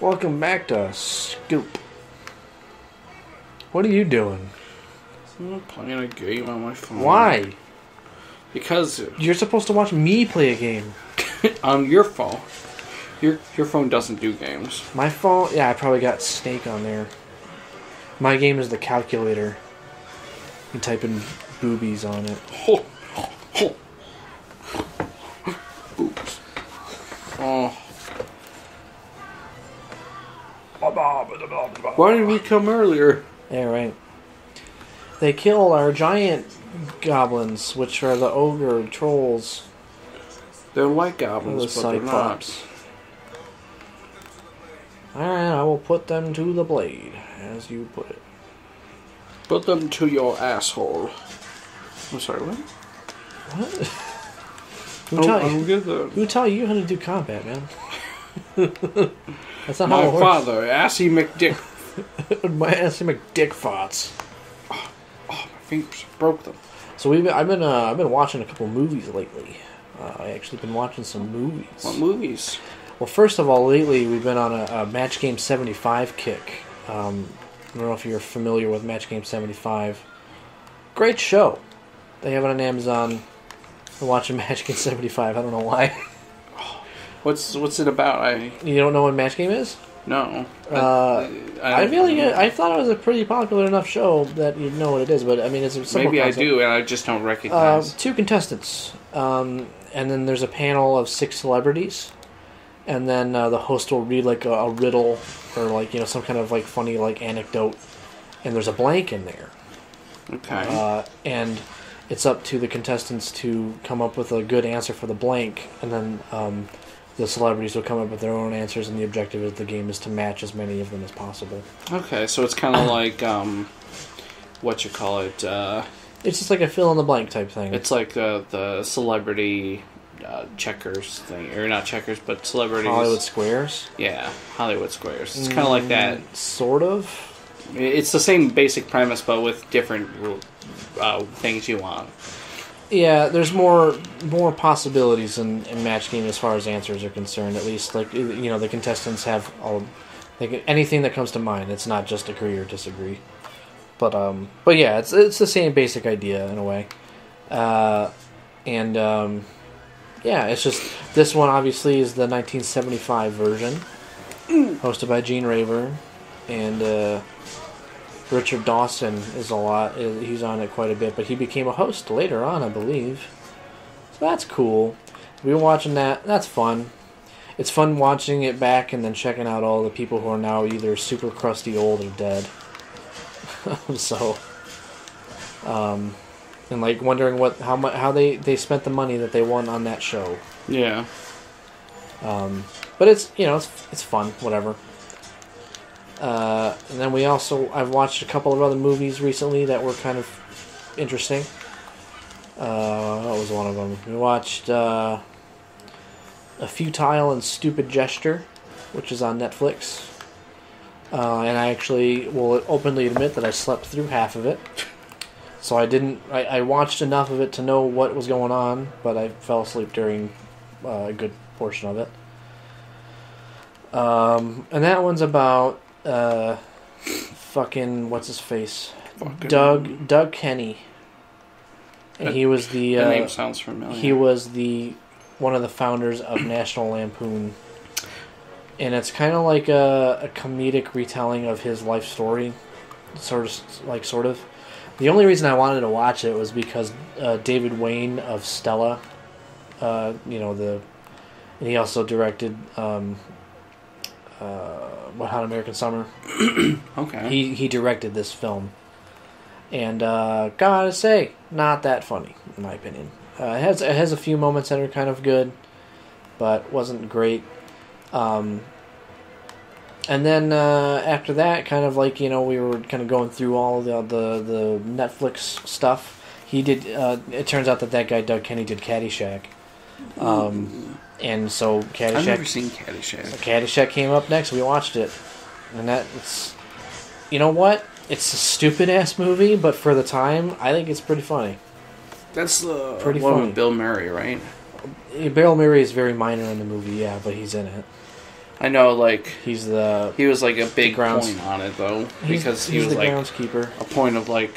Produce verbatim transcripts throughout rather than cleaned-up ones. Welcome back to Scoop. What are you doing? I'm playing a game on my phone. Why? Because you're supposed to watch me play a game. On your phone. Your your phone doesn't do games. My phone? Yeah, I probably got Snake on there. My game is the calculator. You type in boobies on it. Oh. Oh. Boobs. Oh. Why didn't we come earlier? Yeah, right. They kill our giant goblins, which are the ogre trolls. They're like goblins, the but they're not. Alright, I will put them to the blade, as you put it. Put them to your asshole. I'm sorry, what? What? Who, oh, taught you, who taught you how to do combat, man? That's not my how father, Assy McDick. My Assy McDick farts. Oh, oh, my fingers broke them. So we've been, I've been uh, I've been watching a couple movies lately. Uh, I actually been watching some movies. What movies? Well, first of all, lately we've been on a, a Match Game seventy-five kick. Um, I don't know if you're familiar with Match Game seventy-five. Great show. They have it on Amazon. I'm watching Match Game seventy-five. I don't know why. What's what's it about? I you don't know what Match Game is? No. Uh, I, I, I really get, I thought it was a pretty popular enough show that you'd know what it is, but I mean it's a similar maybe concept. I do, and I just don't recognize. Uh, two contestants, um, and then there's a panel of six celebrities, and then uh, the host will read like a, a riddle or like you know some kind of like funny like anecdote, and there's a blank in there. Okay. Uh, and it's up to the contestants to come up with a good answer for the blank, and then. Um, The celebrities will come up with their own answers, and the objective of the game is to match as many of them as possible. Okay, so it's kind of like, um, what you call it? Uh, it's just like a fill-in-the-blank type thing. It's like uh, the celebrity uh, checkers thing. Or not checkers, but celebrities. Hollywood Squares? Yeah, Hollywood Squares. It's kind of mm, like that. Sort of? It's the same basic premise, but with different uh, things you want. Yeah, there's more more possibilities in, in Match Game as far as answers are concerned. At least, like you know, the contestants have all, like anything that comes to mind. It's not just agree or disagree. But um, but yeah, it's it's the same basic idea in a way. Uh, and um, yeah, it's just this one obviously is the nineteen seventy-five version, hosted by Gene Rayburn, and. Uh, Richard Dawson is a lot. He's on it quite a bit, but he became a host later on, I believe. So that's cool. We were watching that. That's fun. It's fun watching it back and then checking out all the people who are now either super crusty, old, or dead. so, um, and like wondering what how much how they they spent the money that they won on that show. Yeah. Um, but it's you know it's it's fun. Whatever. Uh, and then we also, I've watched a couple of other movies recently that were kind of interesting. Uh, that was one of them. We watched uh, A Futile and Stupid Gesture, which is on Netflix. Uh, and I actually will openly admit that I slept through half of it. So I didn't, I, I watched enough of it to know what was going on, but I fell asleep during uh, a good portion of it. Um, and that one's about... Uh, fucking what's his face? Fucking Doug Doug Kenny. And that, he was the. Uh, the name sounds familiar. He was the one of the founders of National Lampoon, and it's kind of like a, a comedic retelling of his life story, sort of like sort of. The only reason I wanted to watch it was because uh, David Wayne of Stella, uh, you know the, and he also directed. Um, uh, Hot American Summer. Okay. He he directed this film, and uh, gotta say, not that funny in my opinion. Uh, it has it has a few moments that are kind of good, but wasn't great. Um, and then uh, after that, kind of like you know we were kind of going through all the the, the Netflix stuff. He did. Uh, it turns out that that guy Doug Kenny did Caddyshack. Um, mm-hmm. And so Caddyshack. I've never seen Caddyshack. So Caddyshack came up next. We watched it, and that's, you know what? It's a stupid ass movie, but for the time, I think it's pretty funny. That's the uh, pretty one funny. With Bill Murray, right? Bill Murray is very minor in the movie, yeah, but he's in it. I know, like he's the he was like a big grounds point on it though, because he was like groundskeeper. A point of like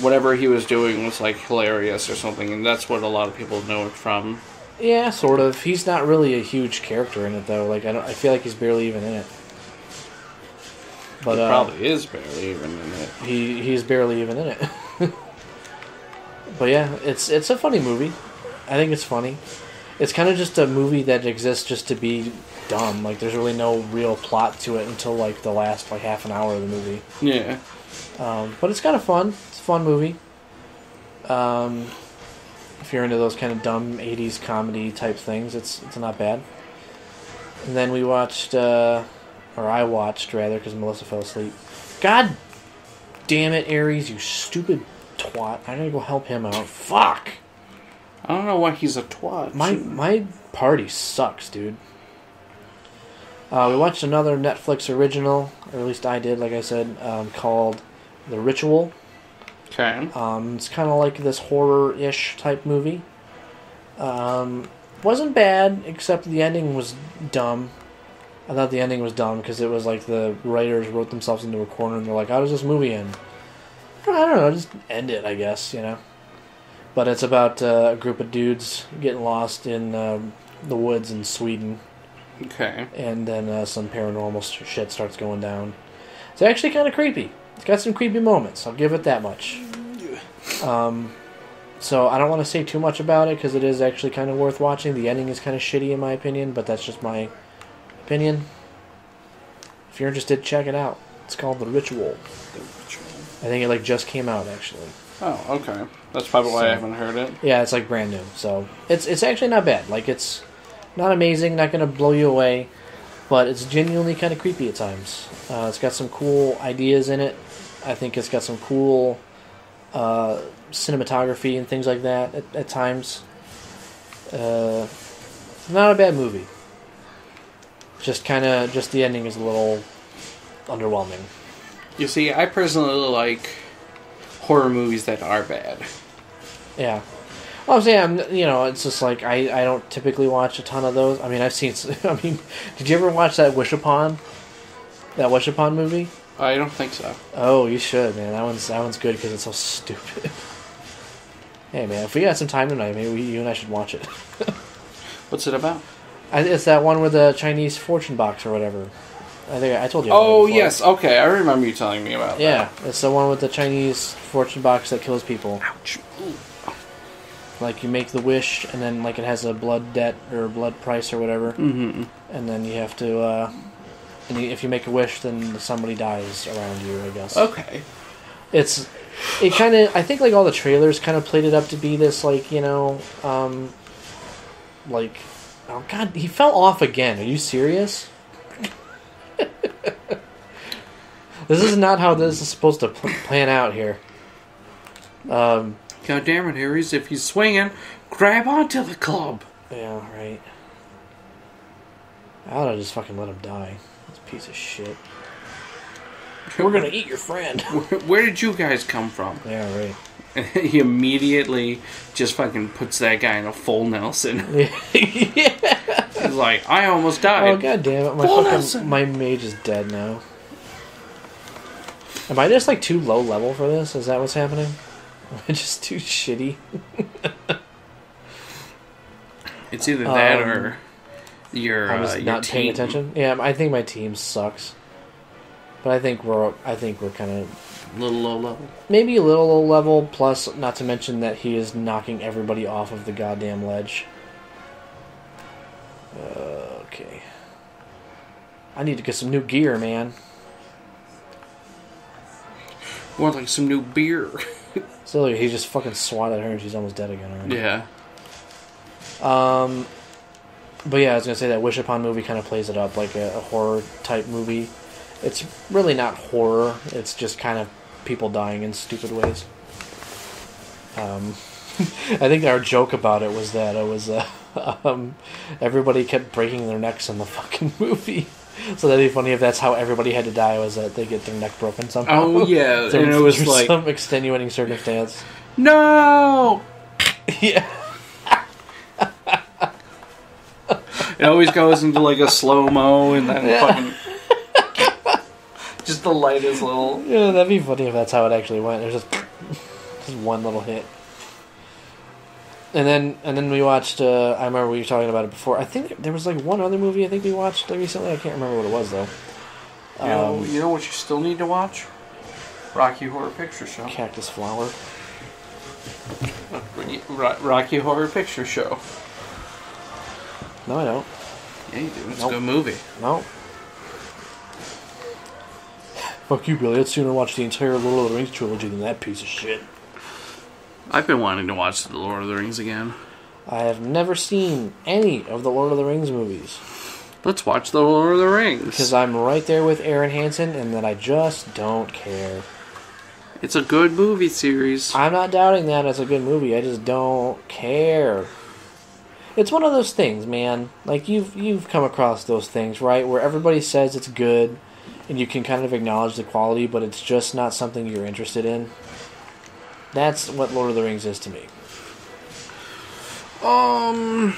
whatever he was doing was like hilarious or something, and that's what a lot of people know it from. Yeah, sort of. He's not really a huge character in it though. Like I don't, I feel like he's barely even in it. But he probably uh, is barely even in it. He he's barely even in it. But yeah, it's it's a funny movie. I think it's funny. It's kind of just a movie that exists just to be dumb. Like, there's really no real plot to it until, like, the last, like, half an hour of the movie. Yeah. Um, but it's kind of fun. It's a fun movie. Um, if you're into those kind of dumb eighties comedy type things, it's it's not bad. And then we watched, uh, or I watched, rather, because Melissa fell asleep. God damn it, Aries, you stupid twat. I gotta go help him out. Fuck! I don't know why he's a twat. My my party sucks, dude. Uh, we watched another Netflix original, or at least I did, like I said, um, called The Ritual. Okay. Um, it's kind of like this horror-ish type movie. Um, wasn't bad, except the ending was dumb. I thought the ending was dumb because it was like the writers wrote themselves into a corner and they're like, how does this movie end? I don't know, just end it, I guess, you know. But it's about uh, a group of dudes getting lost in uh, the woods in Sweden. Okay. And then uh, some paranormal shit starts going down. It's actually kind of creepy. It's got some creepy moments. I'll give it that much. Um, so I don't want to say too much about it because it is actually kind of worth watching. The ending is kind of shitty in my opinion, but that's just my opinion. If you're interested, check it out. It's called The Ritual. The Ritual. I think it like just came out actually. Oh, okay. That's probably why so, I haven't heard it. Yeah, it's like brand new. So it's it's actually not bad. Like it's not amazing, not going to blow you away, but it's genuinely kind of creepy at times. Uh, it's got some cool ideas in it. I think it's got some cool uh, cinematography and things like that at, at times. Uh, not a bad movie. Just kind of just the ending is a little underwhelming. You see, I personally like horror movies that are bad. Yeah. Well, I'm saying, I'm, you know, it's just like, I, I don't typically watch a ton of those. I mean, I've seen, I mean, did you ever watch that Wish Upon? That Wish Upon movie? I don't think so. Oh, you should, man. That one's, that one's good because it's so stupid. Hey, man, if we got some time tonight, maybe we, you and I should watch it. What's it about? I, it's that one with the Chinese fortune box or whatever. I think I told you about Oh, it yes. Okay. I remember you telling me about yeah, that. Yeah. It's the one with the Chinese fortune box that kills people. Ouch. Ooh. Like, you make the wish, and then, like, it has a blood debt or blood price or whatever. Mm-hmm. And then you have to, uh... and you, if you make a wish, then somebody dies around you, I guess. Okay. It's... It kind of... I think, like, all the trailers kind of played it up to be this, like, you know, um... like... Oh, God. He fell off again. Are you serious? This is not how this is supposed to pl- plan out here. Um, God damn it, Aries. If he's swinging, grab onto the club. Yeah, right. I ought to just fucking let him die. This piece of shit. We're going to eat your friend. Where, where did you guys come from? Yeah, right. And he immediately just fucking puts that guy in a full Nelson. Yeah. He's like, I almost died. Oh, God damn it. My, fucking, my mage is dead now. Am I just, like, too low level for this? Is that what's happening? Am I just too shitty? It's either that um, or your I was uh, your not team. Paying attention. Yeah, I think my team sucks. But I think we're I think we're kind of... A little low level? Maybe a little low level, plus not to mention that he is knocking everybody off of the goddamn ledge. Uh, okay. I need to get some new gear, man. Want like some new beer. So look, he just fucking swatted her and she's almost dead again already. Yeah. Um, but yeah, I was gonna say that Wish Upon movie kind of plays it up like a, a horror type movie. It's really not horror. It's just kind of people dying in stupid ways. Um, I think our joke about it was that it was uh, um, everybody kept breaking their necks in the fucking movie. So that'd be funny if that's how everybody had to die, was that they get their neck broken somehow. Oh, yeah. There, and it was like... some extenuating circumstance. No! Yeah. It always goes into like a slow-mo and then yeah. fucking... just the lightest little... Yeah, that'd be funny if that's how it actually went. There's just, just one little hit. And then and then we watched... Uh, I remember we were talking about it before. I think there was like one other movie I think we watched recently. I can't remember what it was, though. You know, um, you know what you still need to watch? Rocky Horror Picture Show. Cactus Flower. Rocky Horror Picture Show. No, I don't. Yeah, you do. It's nope. a good movie. No. Fuck you, Billy. I'd sooner watch the entire Lord of the Rings trilogy than that piece of shit. I've been wanting to watch The Lord of the Rings again. I have never seen any of the Lord of the Rings movies. Let's watch The Lord of the Rings. Because I'm right there with Aaron Hansen, and that I just don't care. It's a good movie series. I'm not doubting that it's a good movie. I just don't care. It's one of those things, man. Like, you've, you've come across those things, right? Where everybody says it's good, and you can kind of acknowledge the quality, but it's just not something you're interested in. That's what Lord of the Rings is to me. Um...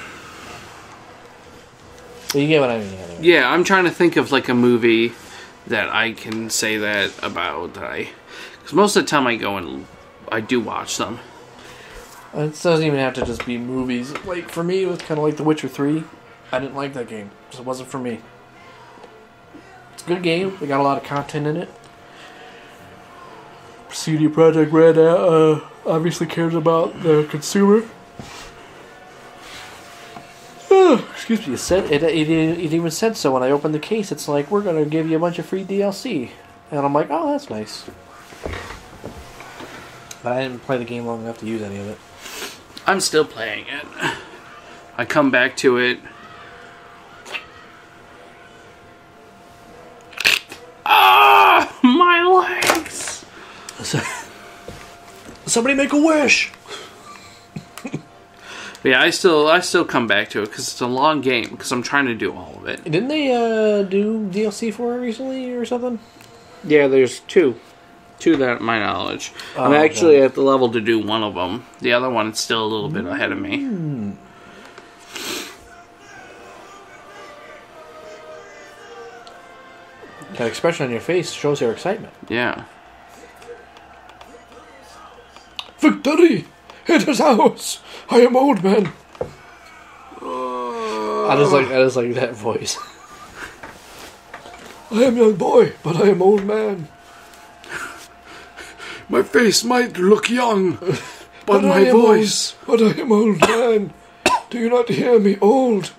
You get what I mean. Anyway. Yeah, I'm trying to think of like a movie that I can say that about. That I, because most of the time I go and I do watch them. It doesn't even have to just be movies. Like for me, it was kind of like The Witcher three. I didn't like that game. It just wasn't for me. It's a good game. They got a lot of content in it. C D Projekt Red uh, obviously cares about the consumer. Excuse me. It said it, it. It even said so when I opened the case. It's like, we're gonna give you a bunch of free D L C, and I'm like, oh, that's nice. But I didn't play the game long enough to use any of it. I'm still playing it. I come back to it. Ah, my legs! Somebody make a wish. Yeah, I still I still come back to it because it's a long game. Because I'm trying to do all of it. Didn't they uh, do D L C for it recently or something? Yeah, there's two, two that my knowledge. Oh, I'm actually okay. at the level to do one of them. The other one is still a little bit mm. ahead of me. That expression on your face shows your excitement. Yeah. Victory! It is ours. I am old man. Uh, I just like I just like that voice. I am young boy, but I am old man. My face might look young, but, but my voice. Old, but I am old man. Do you not hear me? Old.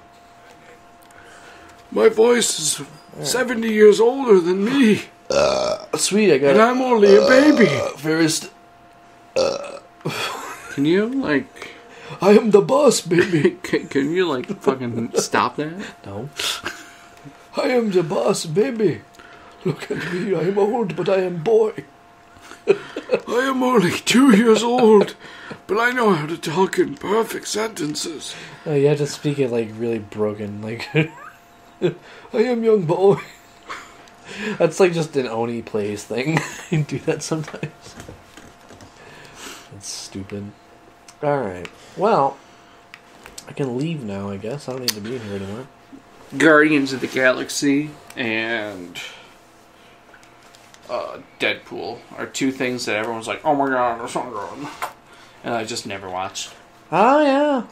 My voice is right. seventy years older than me. Uh, sweet, I got. And I'm only uh, a baby. Very. St uh. Can you, like... I am the boss, baby. can, can you, like, fucking stop that? No. I am the boss, baby. Look at me. I am old, but I am boy. I am only two years old, but I know how to talk in perfect sentences. No, you have to speak it, like, really broken. Like, I am young boy. That's, like, just an Oni Plays thing. You do that sometimes. That's stupid. Alright. Well, I can leave now, I guess. I don't need to be in here anymore. Guardians of the Galaxy and uh, Deadpool are two things that everyone's like, oh my god, or something wrong. And I just never watched. Oh, yeah.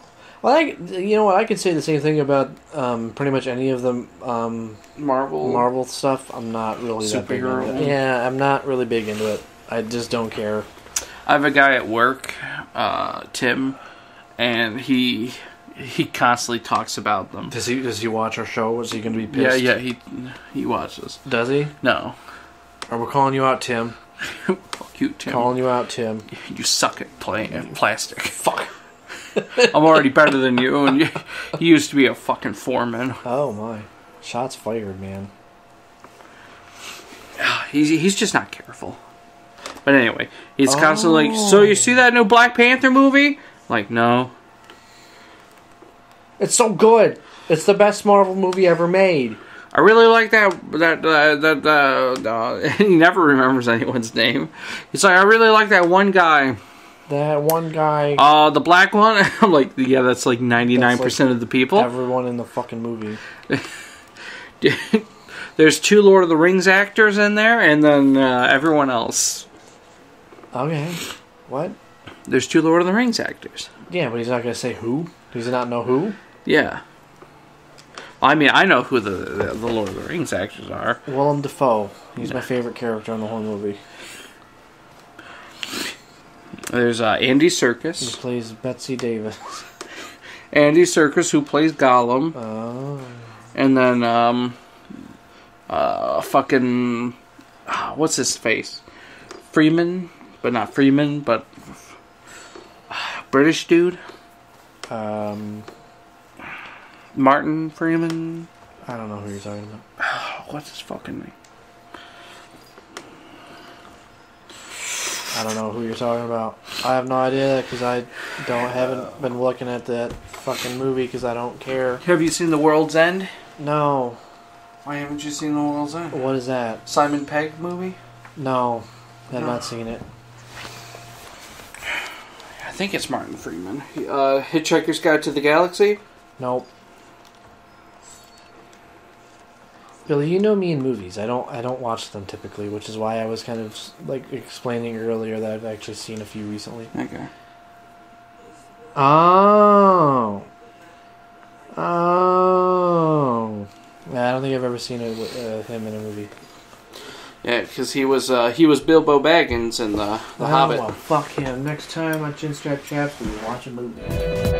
Well, I, you know what? I could say the same thing about um, pretty much any of the um, Marvel Marvel stuff. I'm not really that big into it. Yeah, I'm not really big into it. I just don't care. I have a guy at work, uh, Tim, and he he constantly talks about them. Does he does he watch our show? Is he going to be pissed? Yeah, yeah, he he watches. Does he? No. Or we're calling you out, Tim. Fuck you, Tim. Calling you out, Tim. You suck at playing at plastic. Fuck. I'm already better than you, and you, you used to be a fucking foreman. Oh my! Shots fired, man. He's he's just not careful. But anyway, he's oh. constantly like, so you see that new Black Panther movie? Like, no. It's so good. It's the best Marvel movie ever made. I really like that. That uh, that uh, uh, he never remembers anyone's name. He's like, I really like that one guy. That one guy. Uh, the black one? I'm like, yeah, that's like ninety-nine percent like of the people. Everyone in the fucking movie. There's two Lord of the Rings actors in there, and then uh, everyone else. Okay. What? There's two Lord of the Rings actors. Yeah, but he's not going to say who? Does he not know who? Yeah. I mean, I know who the, the, the Lord of the Rings actors are. Willem Dafoe. He's no. my favorite character in the whole movie. There's uh, Andy Serkis. Who plays Betsy Davis. Andy Serkis, who plays Gollum. Oh. And then, um... Uh, fucking... Uh, what's his face? Freeman? But not Freeman, but... Uh, British dude? Um... Martin Freeman? I don't know who you're talking about. Oh, what's his fucking name? I don't know who you're talking about. I have no idea because I don't haven't been looking at that fucking movie because I don't care. Have you seen The World's End? No. Why haven't you seen The World's End? What is that? Simon Pegg movie? No. I've no. not seen it. I think it's Martin Freeman. Uh, Hitchhiker's Guide to the Galaxy? Nope. Billy, you know me in movies. I don't. I don't watch them typically, which is why I was kind of like explaining earlier that I've actually seen a few recently. Okay. Oh. Oh. I don't think I've ever seen a, uh, him in a movie. Yeah, because he was uh, he was Bilbo Baggins in the, the oh, Hobbit. Well, fuck him! Next time on Chinstrap Chaps, we watch a movie.